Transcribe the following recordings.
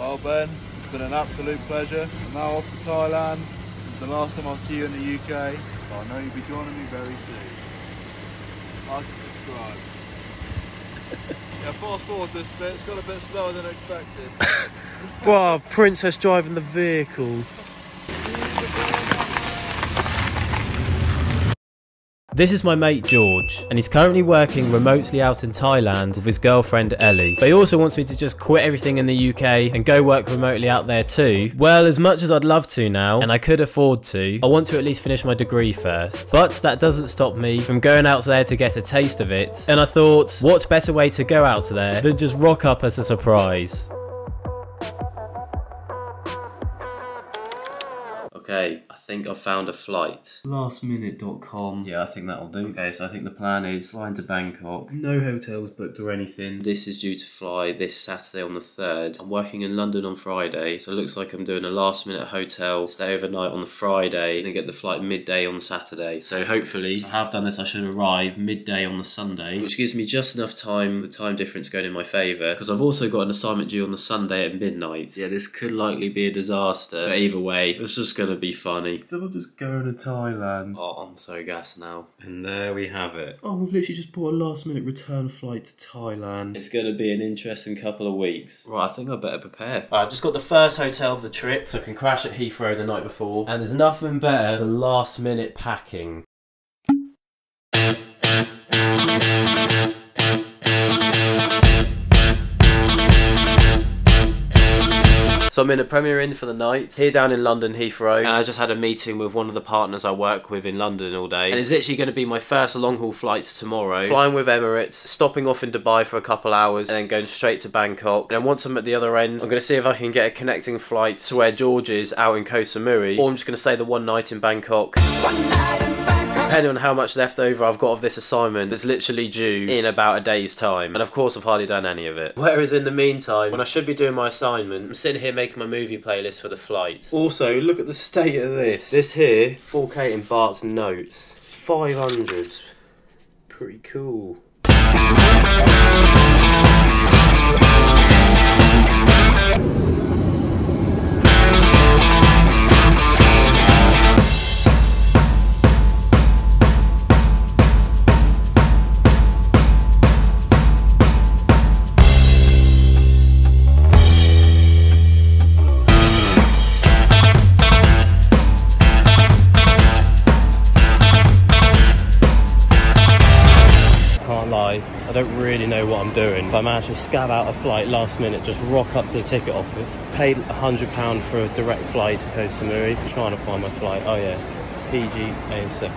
Well Ben, it's been an absolute pleasure. I'm now off to Thailand. This is the last time I'll see you in the UK, but I know you'll be joining me very soon. Like and subscribe. Yeah, fast forward this bit, it's got a bit slower than expected. Wow, princess driving the vehicle. This is my mate George, and he's currently working remotely out in Thailand with his girlfriend Ellie. But he also wants me to just quit everything in the UK and go work remotely out there too. Well, as much as I'd love to now, and I could afford to, I want to at least finish my degree first. But that doesn't stop me from going out there to get a taste of it. And I thought, what better way to go out there than just rock up as a surprise? Okay. I think I've found a flight. Lastminute.com. Yeah, I think that'll do. Okay, so I think the plan is flying to Bangkok. No hotels booked or anything. This is due to fly this Saturday on the 3rd. I'm working in London on Friday, so it looks like I'm doing a last minute hotel, stay overnight on the Friday, and get the flight midday on Saturday. So hopefully, I have done this, I should arrive midday on the Sunday, which gives me just enough time, the time difference going in my favour, because I've also got an assignment due on the Sunday at midnight. Yeah, this could likely be a disaster, but either way, it's just going to be funny. So I'm just going to Thailand. Oh, I'm so gassed now. And there we have it. Oh, we've literally just bought a last minute return flight to Thailand. It's going to be an interesting couple of weeks. Right, I think I better prepare. I've just got the first hotel of the trip, so I can crash at Heathrow the night before. And there's nothing better than last minute packing. So I'm in a Premier Inn for the night, here down in London, Heathrow, and I just had a meeting with one of the partners I work with in London all day. And it's literally going to be my first long-haul flight tomorrow, flying with Emirates, stopping off in Dubai for a couple hours, and then going straight to Bangkok. And then once I'm at the other end, I'm going to see if I can get a connecting flight to where George is out in Koh Samui, or I'm just going to stay the one night in Bangkok. Depending on how much left over I've got of this assignment that's literally due in about a day's time. And of course I've hardly done any of it. Whereas in the meantime, when I should be doing my assignment, I'm sitting here making my movie playlist for the flight. Also, look at the state of this. This here, 4K in Bart's notes. 500. Pretty cool. I don't really know what I'm doing, but I managed to scab out a flight last minute, just rock up to the ticket office, paid £100 for a direct flight to Koh Samui, trying to find my flight. Oh yeah, PG A7.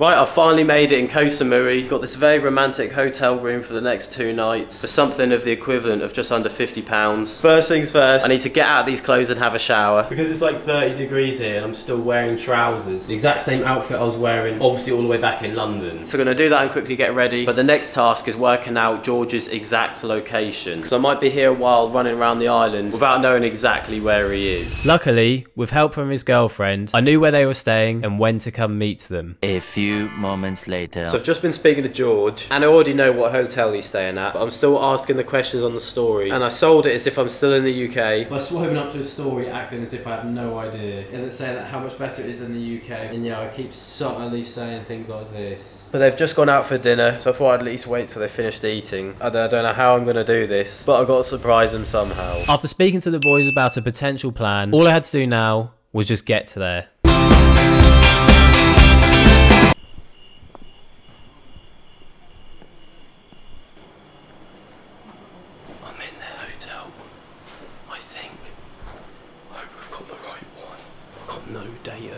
Right, I finally made it in Koh Samui. Got this very romantic hotel room for the next 2 nights for something of the equivalent of just under £50. First things first, I need to get out of these clothes and have a shower because it's like 30 degrees here and I'm still wearing trousers. The exact same outfit I was wearing, obviously all the way back in London. So I'm gonna do that and quickly get ready. But the next task is working out George's exact location. So I might be here a while running around the island without knowing exactly where he is. Luckily, with help from his girlfriend, I knew where they were staying and when to come meet them. A few moments later. So I've just been speaking to George and I already know what hotel he's staying at, but I'm still asking the questions on the story and I sold it as if I'm still in the UK by swimming up to a story acting as if I have no idea and then saying that how much better it is than the UK, and yeah, I keep subtly saying things like this. But they've just gone out for dinner, so I thought I'd at least wait till they finished eating. I don't know how I'm going to do this, but I've got to surprise them somehow. After speaking to the boys about a potential plan, all I had to do now was just get to there.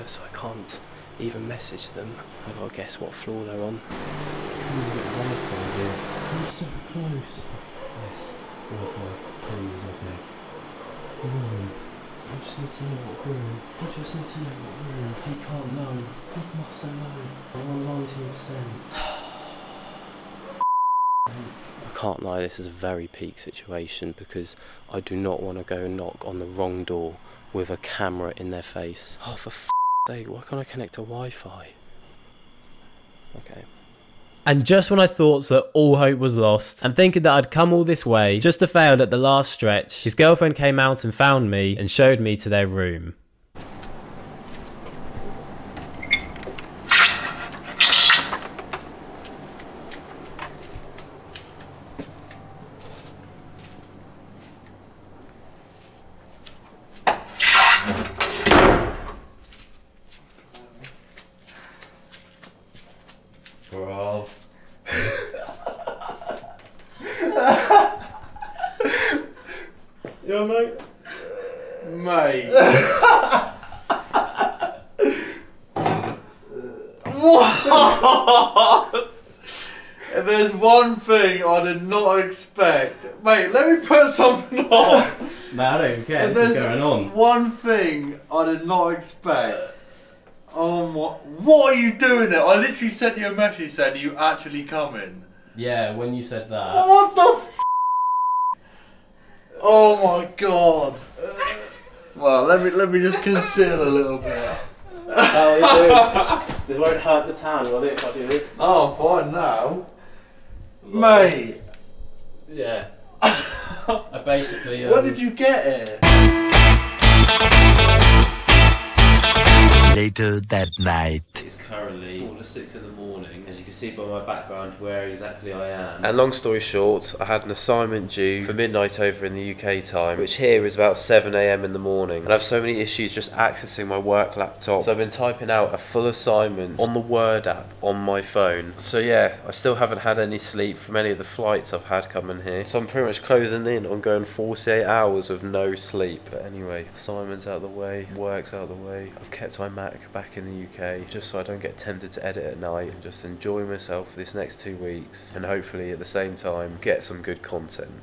So I can't even message them. I've got to guess what floor they're on. I'm so close. Yes, Wi-Fi, please, okay. No, I just need to know what room. He can't know. He mustn't know. I'm on 19%. I can't lie, this is a very peak situation because I do not want to go and knock on the wrong door with a camera in their face. Oh, for f***ing sake, why can't I connect to Wi-Fi? Okay. And just when I thought that all hope was lost, and thinking that I'd come all this way just to fail at the last stretch, his girlfriend came out and found me and showed me to their room. Yo, mate. Mate. What? If there's one thing I did not expect. Mate, let me put something on. No, I don't even care. This is going on. One thing I did not expect. Oh my. What are you doing there? I literally sent you a message saying you actually coming. Yeah, when you said that. What the f? Oh my god. Well, let me just conceal a little bit. This won't hurt the tan, will it, if I do this? Oh, I'm fine now. Mate. Yeah. I basically... When did you get here? Later that night. It's currently 6:45 in the morning. As you can see by my background where exactly I am. And long story short, I had an assignment due for midnight over in the UK time, which here is about 7 AM in the morning. And I have so many issues just accessing my work laptop. So I've been typing out a full assignment on the Word app on my phone. So yeah, I still haven't had any sleep from any of the flights I've had coming here. So I'm pretty much closing in on going 48 hours of no sleep. But anyway, assignment's out of the way, work's out of the way. I've kept my Mac back in the UK just so I don't get tempted to edit at night, and just enjoy myself for this next 2 weeks and hopefully at the same time get some good content.